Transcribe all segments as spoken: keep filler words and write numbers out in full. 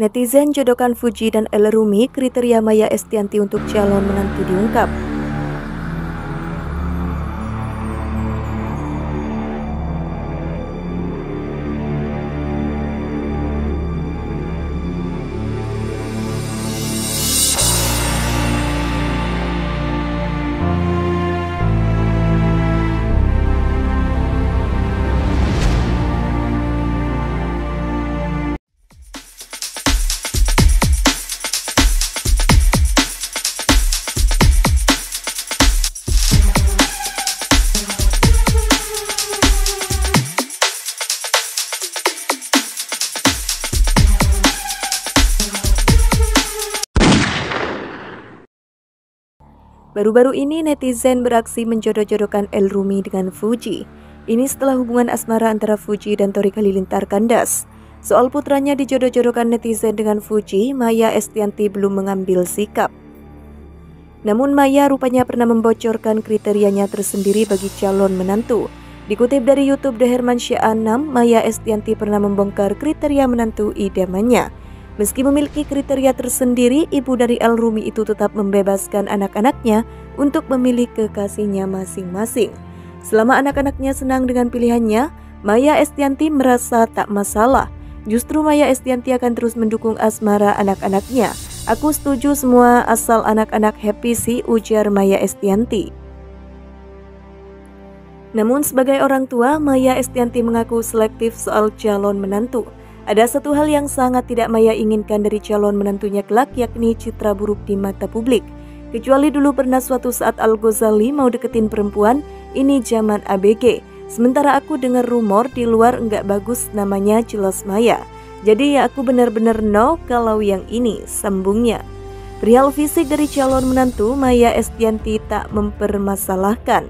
Netizen jodohkan Fuji dan El Rumi, kriteria Maia Estianty untuk calon menantu diungkap. Baru-baru ini netizen beraksi menjodoh-jodohkan El Rumi dengan Fuji. Ini setelah hubungan asmara antara Fuji dan Thariq Halilintar kandas. Soal putranya dijodoh-jodohkan netizen dengan Fuji, Maia Estianty belum mengambil sikap. Namun Maia rupanya pernah membocorkan kriterianya tersendiri bagi calon menantu. Dikutip dari YouTube The Hermansia enam, Maia Estianty pernah membongkar kriteria menantu idamannya. Meski memiliki kriteria tersendiri, ibu dari El Rumi itu tetap membebaskan anak-anaknya untuk memilih kekasihnya masing-masing. Selama anak-anaknya senang dengan pilihannya, Maia Estianty merasa tak masalah. Justru Maia Estianty akan terus mendukung asmara anak-anaknya. Aku setuju semua asal anak-anak happy sih, ujar Maia Estianty. Namun sebagai orang tua, Maia Estianty mengaku selektif soal calon menantu. Ada satu hal yang sangat tidak Maia inginkan dari calon menantunya kelak, yakni citra buruk di mata publik. Kecuali dulu pernah suatu saat Al-Ghazali mau deketin perempuan, ini zaman A B G. Sementara aku dengar rumor di luar enggak bagus namanya, jelas Maia. Jadi ya aku benar-benar no kalau yang ini, sambungnya. Perihal fisik dari calon menantu, Maia Estianty tak mempermasalahkan.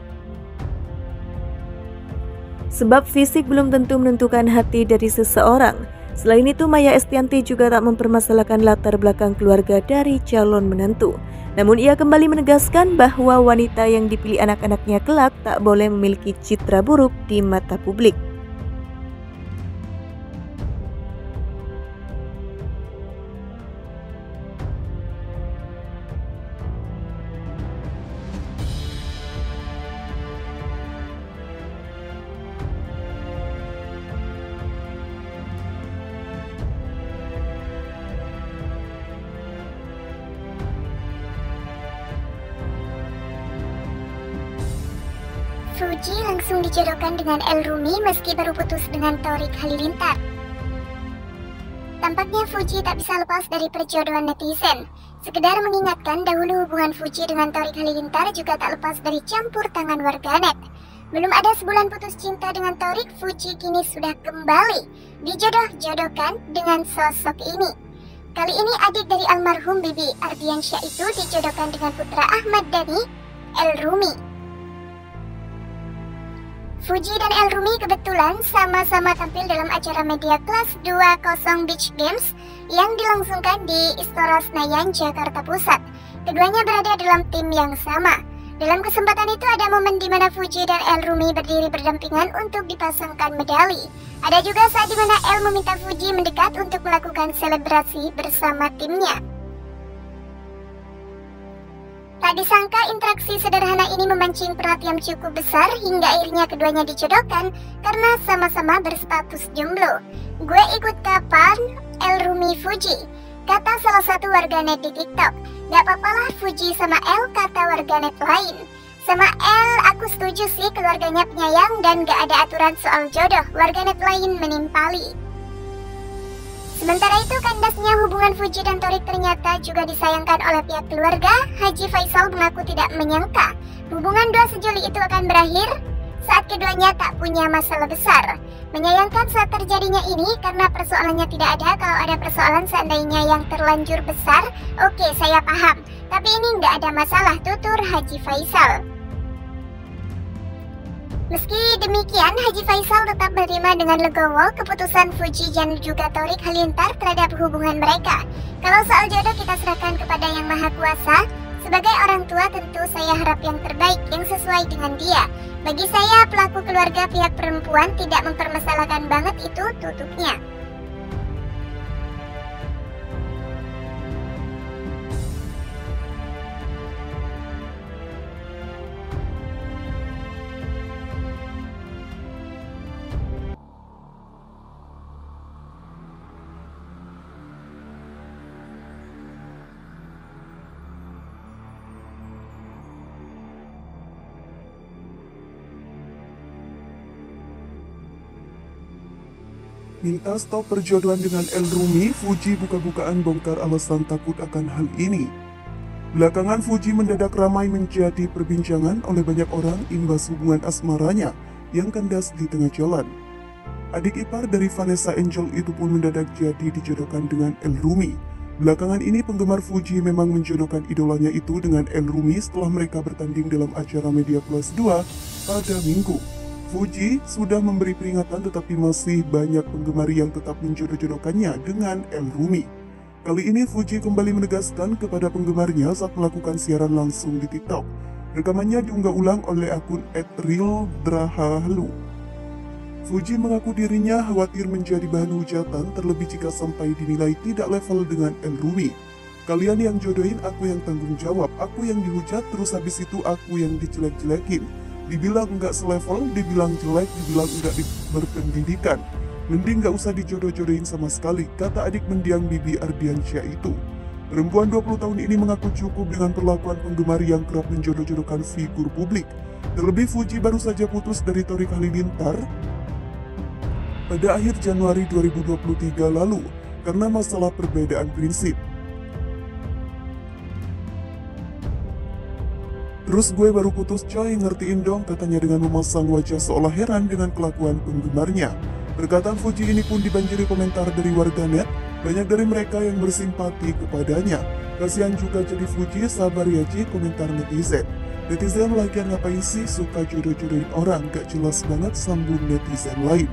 Sebab fisik belum tentu menentukan hati dari seseorang. Selain itu, Maia Estianty juga tak mempermasalahkan latar belakang keluarga dari calon menantu. Namun ia kembali menegaskan bahwa wanita yang dipilih anak-anaknya kelak tak boleh memiliki citra buruk di mata publik. Fuji langsung dijodohkan dengan El Rumi meski baru putus dengan Thariq Halilintar. Tampaknya Fuji tak bisa lepas dari perjodohan netizen. Sekedar mengingatkan, dahulu hubungan Fuji dengan Thariq Halilintar juga tak lepas dari campur tangan warganet. Belum ada sebulan putus cinta dengan Thariq, Fuji kini sudah kembali dijodoh-jodohkan dengan sosok ini. Kali ini adik dari almarhum Bibi Ardiansyah itu dijodohkan dengan putra Ahmad Dhani, El Rumi. Fuji dan El Rumi kebetulan sama-sama tampil dalam acara Media Class dua kosong Beach Games yang dilangsungkan di Istora Senayan, Jakarta Pusat. Keduanya berada dalam tim yang sama. Dalam kesempatan itu ada momen di mana Fuji dan El Rumi berdiri berdampingan untuk dipasangkan medali. Ada juga saat di mana El meminta Fuji mendekat untuk melakukan selebrasi bersama timnya. Tak disangka interaksi sederhana ini memancing perhatian cukup besar hingga akhirnya keduanya dijodohkan karena sama-sama berstatus jomblo. Gue ikut kapan El Rumi Fuji, kata salah satu warganet di TikTok. Gak apa-apalah Fuji sama El, kata warganet lain. Sama El aku setuju sih, keluarganya penyayang dan gak ada aturan soal jodoh, warganet lain menimpali. Sementara itu, kandasnya hubungan Fuji dan Thariq ternyata juga disayangkan oleh pihak keluarga. Haji Faisal mengaku tidak menyangka hubungan dua sejoli itu akan berakhir saat keduanya tak punya masalah besar. Menyayangkan saat terjadinya ini karena persoalannya tidak ada. Kalau ada persoalan seandainya yang terlanjur besar, oke saya paham. Tapi ini nggak ada masalah, tutur Haji Faisal. Meski demikian, Haji Faisal tetap menerima dengan legowo keputusan Fuji dan juga Thariq Halilintar terhadap hubungan mereka. Kalau soal jodoh kita serahkan kepada Yang Maha Kuasa. Sebagai orang tua tentu saya harap yang terbaik, yang sesuai dengan dia. Bagi saya, pelaku keluarga pihak perempuan tidak mempermasalahkan banget itu, tutupnya. Minta stop perjodohan dengan El Rumi, Fuji buka-bukaan bongkar alasan takut akan hal ini. Belakangan Fuji mendadak ramai menjadi perbincangan oleh banyak orang imbas hubungan asmaranya yang kandas di tengah jalan. Adik ipar dari Vanessa Angel itu pun mendadak jadi dijodohkan dengan El Rumi. Belakangan ini penggemar Fuji memang menjodohkan idolanya itu dengan El Rumi setelah mereka bertanding dalam acara Media Class dua pada Minggu. Fuji sudah memberi peringatan tetapi masih banyak penggemar yang tetap menjodoh-jodohkannya dengan El Rumi. Kali ini Fuji kembali menegaskan kepada penggemarnya saat melakukan siaran langsung di TikTok. Rekamannya diunggah ulang oleh akun et real drahalu. Fuji mengaku dirinya khawatir menjadi bahan hujatan terlebih jika sampai dinilai tidak level dengan El Rumi. Kalian yang jodohin aku yang tanggung jawab, aku yang dihujat, terus habis itu aku yang dijelek-jelekin. Dibilang nggak selevel, dibilang jelek, dibilang nggak berpendidikan. Mending nggak usah dijodoh-jodohin sama sekali, kata adik mendiang Bibi Ardiansyah itu. Perempuan dua puluh tahun ini mengaku cukup dengan perlakuan penggemar yang kerap menjodoh-jodohkan figur publik. Terlebih Fuji baru saja putus dari Thariq Halilintar pada akhir Januari dua ribu dua puluh tiga lalu karena masalah perbedaan prinsip. Terus gue baru putus coy, ngertiin dong, katanya dengan memasang wajah seolah heran dengan kelakuan penggemarnya. Perkataan Fuji ini pun dibanjiri komentar dari warganet, banyak dari mereka yang bersimpati kepadanya. Kasihan juga jadi Fuji, sabar ya Ci, komentar netizen. Netizen lagian ngapain sih suka jodoh-jodohin orang, gak jelas banget, sambung netizen lain.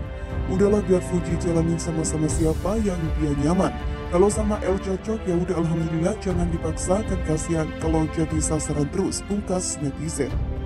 Udahlah biar Fuji jalanin sama-sama siapa yang dia nyaman. Kalau sama El cocok ya udah alhamdulillah, jangan dipaksakan, kasihan kalau jadi sasaran terus, pungkas netizen.